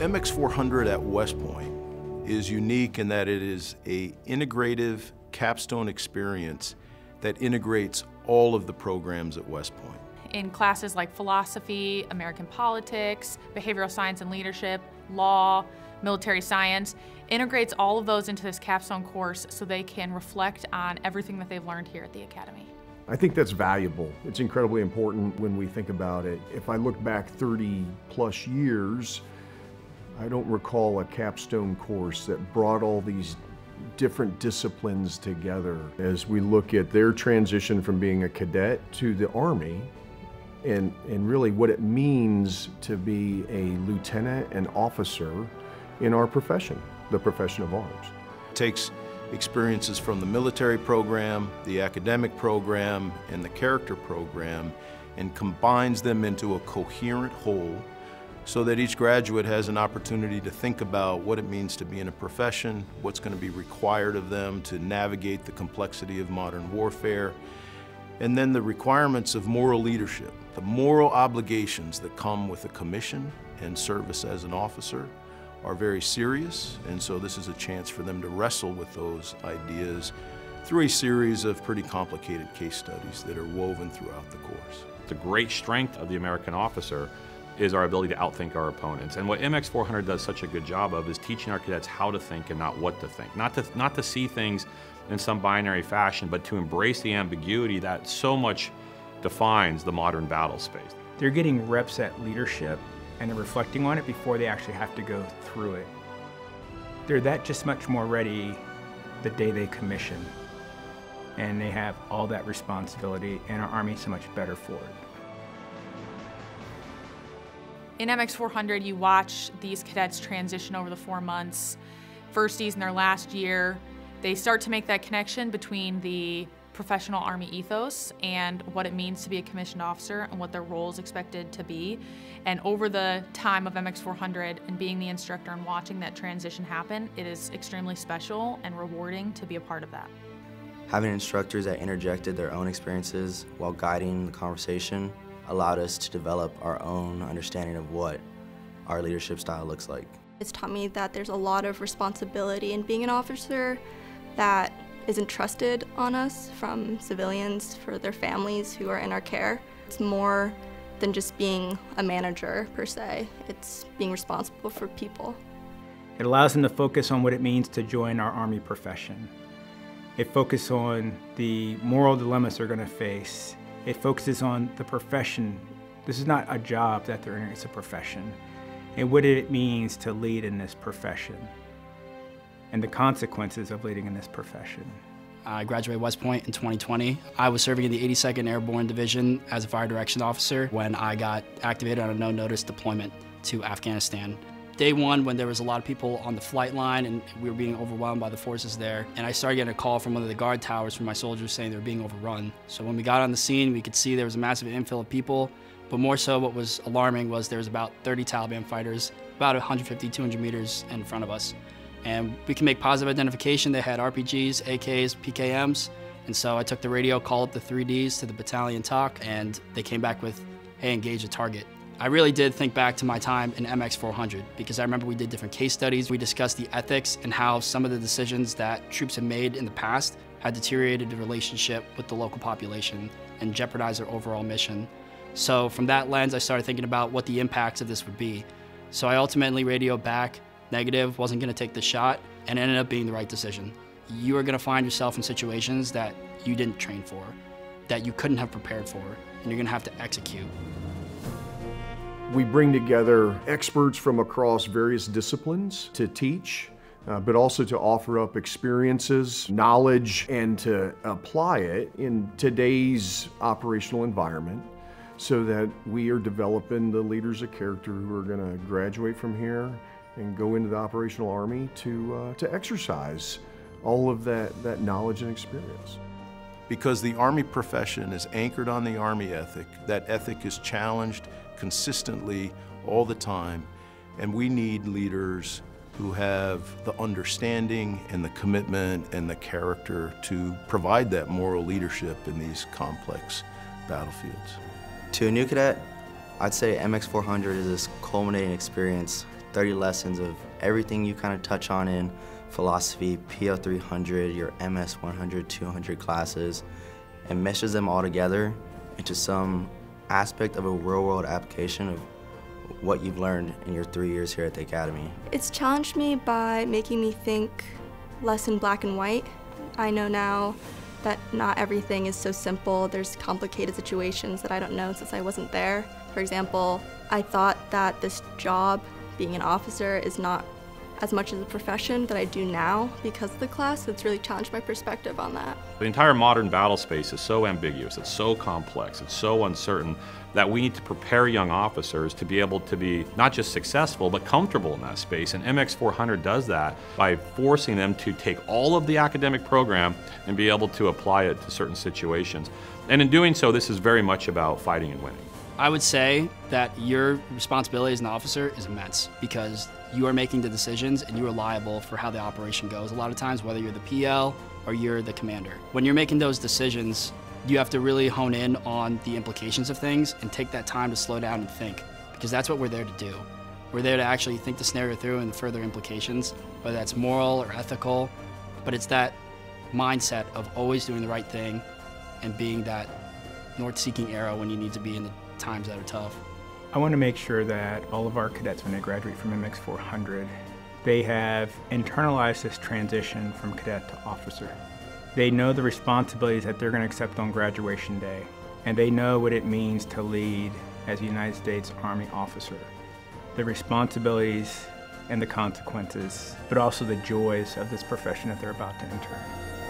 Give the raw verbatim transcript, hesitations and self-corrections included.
M X four hundred at West Point is unique in that it is an integrative capstone experience that integrates all of the programs at West Point. In classes like philosophy, American politics, behavioral science and leadership, law, military science, integrates all of those into this capstone course so they can reflect on everything that they've learned here at the Academy. I think that's valuable. It's incredibly important when we think about it. If I look back thirty plus years, I don't recall a capstone course that brought all these different disciplines together. As we look at their transition from being a cadet to the Army, and, and really what it means to be a lieutenant and officer in our profession, the profession of arms. It takes experiences from the military program, the academic program, and the character program, and combines them into a coherent whole so that each graduate has an opportunity to think about what it means to be in a profession, what's going to be required of them to navigate the complexity of modern warfare, and then the requirements of moral leadership, the moral obligations that come with a commission and service as an officer are very serious, and so this is a chance for them to wrestle with those ideas through a series of pretty complicated case studies that are woven throughout the course. The great strength of the American officer is our ability to outthink our opponents, and what M X four hundred does such a good job of is teaching our cadets how to think and not what to think, not to, not to see things in some binary fashion, but to embrace the ambiguity that so much defines the modern battle space. They're getting reps at leadership, and they're reflecting on it before they actually have to go through it. They're that just much more ready the day they commission, and they have all that responsibility, and our Army's so much better for it. In M X four hundred, you watch these cadets transition over the four months. Firsties in their last year, they start to make that connection between the professional Army ethos and what it means to be a commissioned officer and what their role is expected to be. And over the time of M X four hundred and being the instructor and watching that transition happen, it is extremely special and rewarding to be a part of that. Having instructors that interjected their own experiences while guiding the conversation allowed us to develop our own understanding of what our leadership style looks like. It's taught me that there's a lot of responsibility in being an officer that is entrusted on us from civilians, for their families who are in our care. It's more than just being a manager per se, it's being responsible for people. It allows them to focus on what it means to join our Army profession. It focuses on the moral dilemmas they're gonna face. It focuses on the profession. This is not a job that they're in, it's a profession. And what it means to lead in this profession, and the consequences of leading in this profession. I graduated West Point in twenty twenty. I was serving in the eighty-second Airborne Division as a fire direction officer when I got activated on a no-notice deployment to Afghanistan. Day one, when there was a lot of people on the flight line and we were being overwhelmed by the forces there, and I started getting a call from one of the guard towers from my soldiers saying they were being overrun. So when we got on the scene, we could see there was a massive infill of people, but more so what was alarming was there was about thirty Taliban fighters, about one hundred fifty, two hundred meters in front of us. And we can make positive identification. They had R P Gs, A Ks, P K Ms. And so I took the radio, called the three Ds to the battalion talk, and they came back with, hey, engage the target. I really did think back to my time in M X four hundred because I remember we did different case studies. We discussed the ethics and how some of the decisions that troops had made in the past had deteriorated the relationship with the local population and jeopardized their overall mission. So from that lens, I started thinking about what the impacts of this would be. So I ultimately radioed back, negative, wasn't gonna take the shot, and it ended up being the right decision. You are gonna find yourself in situations that you didn't train for, that you couldn't have prepared for, and you're gonna have to execute. We bring together experts from across various disciplines to teach, uh, but also to offer up experiences, knowledge, and to apply it in today's operational environment, so that we are developing the leaders of character who are gonna graduate from here and go into the operational Army to, uh, to exercise all of that, that knowledge and experience. Because the Army profession is anchored on the Army ethic, that ethic is challenged consistently all the time, and we need leaders who have the understanding and the commitment and the character to provide that moral leadership in these complex battlefields. To a new cadet, I'd say M X four hundred is this culminating experience thirty lessons of everything you kind of touch on in philosophy, P L three hundred, your M S one hundred, two hundred classes, and meshes them all together into some aspect of a real-world application of what you've learned in your three years here at the academy. It's challenged me by making me think less in black and white. I know now that not everything is so simple. There's complicated situations that I don't know since I wasn't there. For example, I thought that this job, being an officer, is not as much as a profession that I do now because of the class. It's really challenged my perspective on that. The entire modern battle space is so ambiguous, it's so complex, it's so uncertain that we need to prepare young officers to be able to be not just successful but comfortable in that space, and M X four hundred does that by forcing them to take all of the academic program and be able to apply it to certain situations. And in doing so, this is very much about fighting and winning. I would say that your responsibility as an officer is immense because you are making the decisions and you are liable for how the operation goes. A lot of times, whether you're the P L or you're the commander, when you're making those decisions, you have to really hone in on the implications of things and take that time to slow down and think, because that's what we're there to do. We're there to actually think the scenario through and the further implications, whether that's moral or ethical, but it's that mindset of always doing the right thing and being that north-seeking arrow when you need to be in the times that are tough. I want to make sure that all of our cadets, when they graduate from M X four hundred, they have internalized this transition from cadet to officer. They know the responsibilities that they're going to accept on graduation day, and they know what it means to lead as a United States Army officer. The responsibilities and the consequences, but also the joys of this profession that they're about to enter.